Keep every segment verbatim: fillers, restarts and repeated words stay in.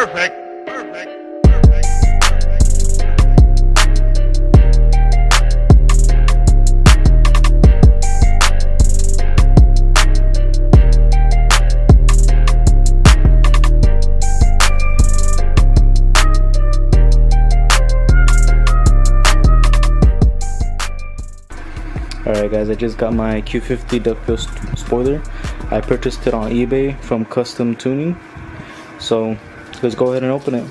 Perfect. Perfect. Perfect. Alright guys, I just got my Q fifty duckbill spoiler. I purchased it on eBay from Custom Tuning. So let's go ahead and open it.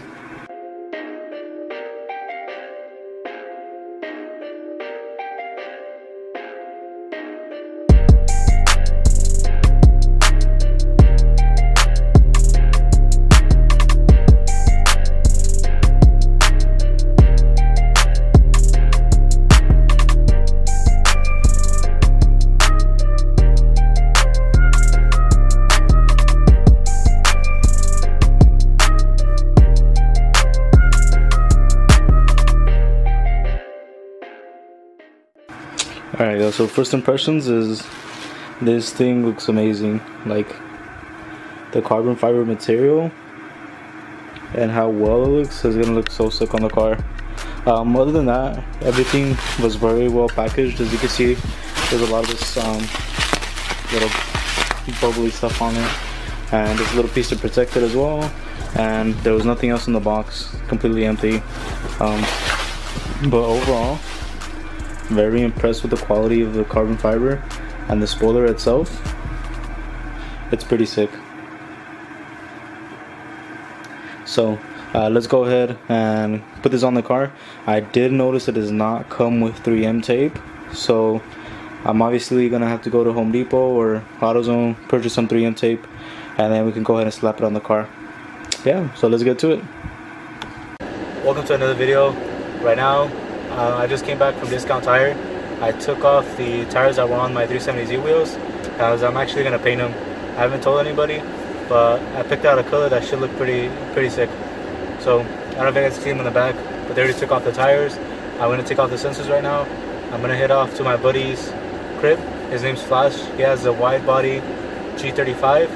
Alright guys, so first impressions is this thing looks amazing, like the carbon fiber material and how well it looks is gonna look so sick on the car. Um, other than that, everything was very well packaged. As you can see, there's a lot of this um, little bubbly stuff on it, and this little piece to protect it as well, and there was nothing else in the box, completely empty. Um, but overall, very impressed with the quality of the carbon fiber and the spoiler itself. It's pretty sick. So uh, let's go ahead and put this on the car. I did notice it does not come with three M tape, so I'm obviously gonna have to go to Home Depot or AutoZone, purchase some three M tape, and then we can go ahead and slap it on the car. Yeah, so let's get to it. Welcome to another video. Right now Uh, I just came back from Discount Tire. I took off the tires that were on my three seventy Z wheels, as I'm actually going to paint them. I haven't told anybody, but I picked out a color that should look pretty pretty sick. So I don't know if you guys see them in the back, but they already took off the tires. I'm going to take off the sensors right now. I'm going to head off to my buddy's crib. His name's Flash. He has a wide body G thirty-five,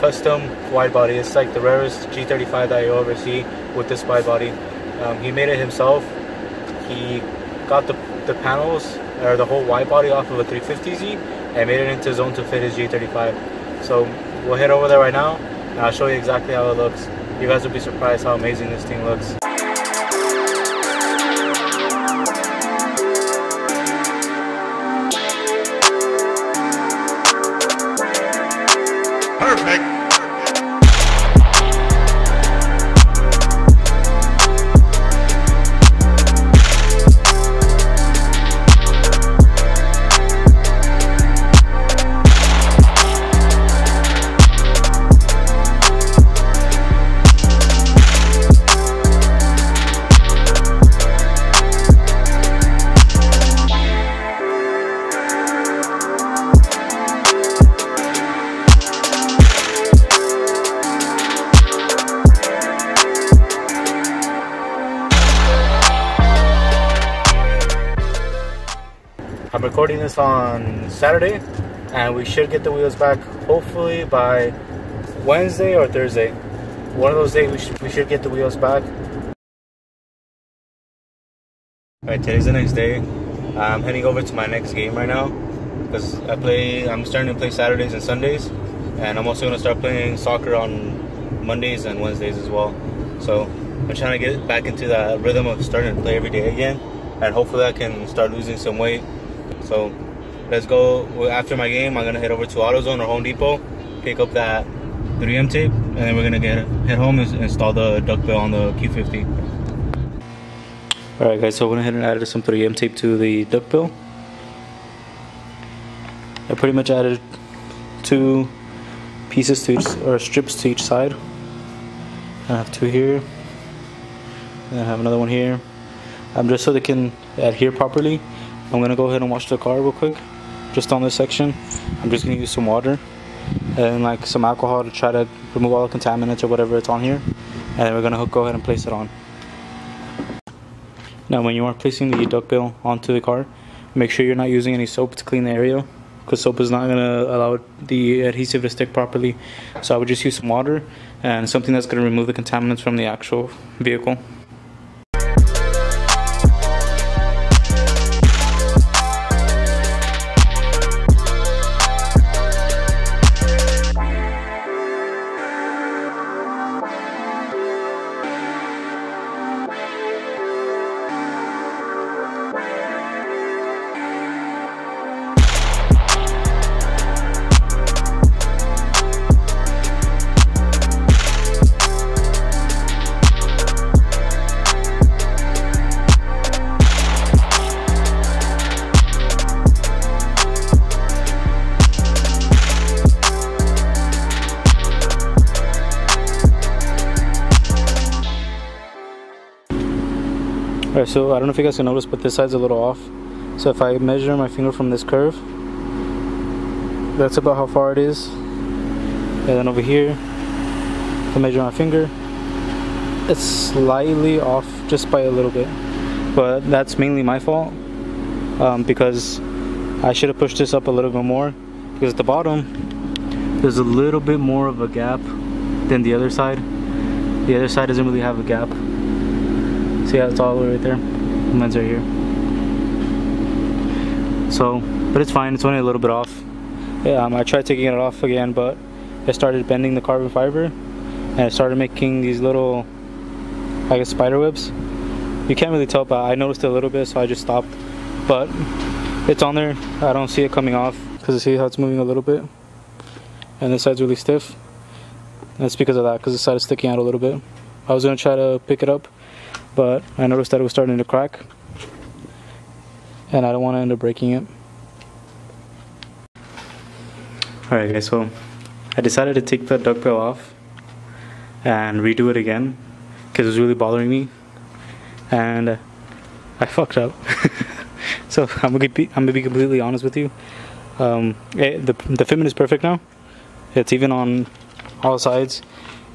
custom wide body. It's like the rarest G thirty-five that you ever see with this wide body. Um, he made it himself. He got the, the panels, or the whole wide body off of a three fifty Z and made it into his own to fit his G thirty-five. So we'll head over there right now and I'll show you exactly how it looks. You guys will be surprised how amazing this thing looks. Perfect. I'm recording this on Saturday, and we should get the wheels back hopefully by Wednesday or Thursday. One of those days we should, we should get the wheels back. Alright, today's the next day. I'm heading over to my next game right now, because I play, I'm starting to play Saturdays and Sundays, and I'm also going to start playing soccer on Mondays and Wednesdays as well. So I'm trying to get back into that rhythm of starting to play every day again, and hopefully I can start losing some weight. So let's go. After my game, I'm gonna head over to AutoZone or Home Depot, pick up that three M tape, and then we're gonna get head home and install the duckbill on the Q fifty. All right, guys. So I went ahead and added some three M tape to the duckbill. I pretty much added two pieces to each, or strips to each side. I have two here, and I have another one here. Um, just so they can adhere properly. I'm gonna go ahead and wash the car real quick, just on this section. I'm just gonna use some water and like some alcohol to try to remove all the contaminants or whatever it's on here, and then we're gonna go ahead and place it on. Now when you are placing the duckbill onto the car, make sure you're not using any soap to clean the area, because soap is not gonna allow the adhesive to stick properly. So I would just use some water and something that's going to remove the contaminants from the actual vehicle. Alright, so I don't know if you guys can notice, but this side's a little off. So if I measure my finger from this curve, that's about how far it is. And then over here, if I measure my finger, it's slightly off just by a little bit. But that's mainly my fault, um, because I should have pushed this up a little bit more, because at the bottom, there's a little bit more of a gap than the other side. The other side doesn't really have a gap. See how it's all right there? Mine's right here. So, but it's fine. It's only a little bit off. Yeah, um, I tried taking it off again, but it started bending the carbon fiber, and it started making these little, I guess, spider webs. You can't really tell, but I noticed it a little bit, so I just stopped. But it's on there. I don't see it coming off because I see how it's moving a little bit, and this side's really stiff. That's because of that, because the side is sticking out a little bit. I was gonna try to pick it up, but I noticed that it was starting to crack, and I don't want to end up breaking it. Alright guys, so I decided to take the duckbill off and redo it again because it was really bothering me, and I fucked up. So I'm gonna be, I'm gonna be completely honest with you. Um, it, the, the fitment is perfect now. It's even on all sides,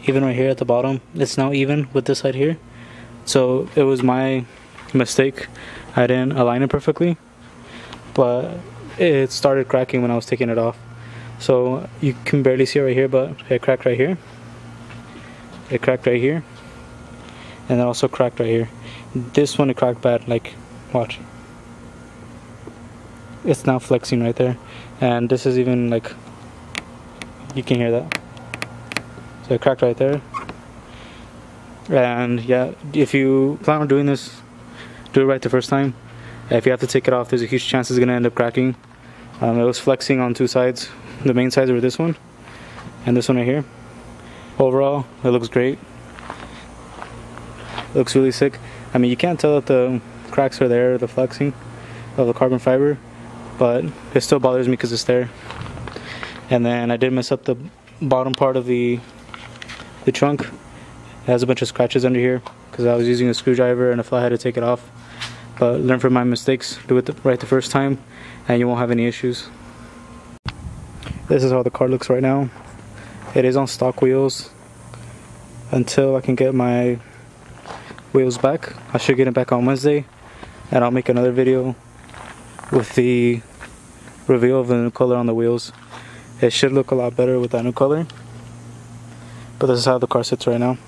even right here at the bottom. It's now even with this side here. So it was my mistake. I didn't align it perfectly, but it started cracking when I was taking it off. So you can barely see it right here, but it cracked right here. It cracked right here, and it also cracked right here. This one, it cracked bad. Like, watch. It's now flexing right there, and this is even like, you can hear that. So it cracked right there. And yeah, if you plan on doing this, do it right the first time. If you have to take it off, there's a huge chance it's gonna end up cracking. Um, it was flexing on two sides. The main sides were this one and this one right here. Overall, it looks great. It looks really sick. I mean, you can't tell that the cracks are there, the flexing of the carbon fiber, but it still bothers me because it's there. And then I did mess up the bottom part of the the trunk. It has a bunch of scratches under here because I was using a screwdriver and a flathead to take it off. But learn from my mistakes, do it the, right the first time, and you won't have any issues. This is how the car looks right now. It is on stock wheels until I can get my wheels back. I should get it back on Wednesday, and I'll make another video with the reveal of the new color on the wheels. It should look a lot better with that new color. But this is how the car sits right now.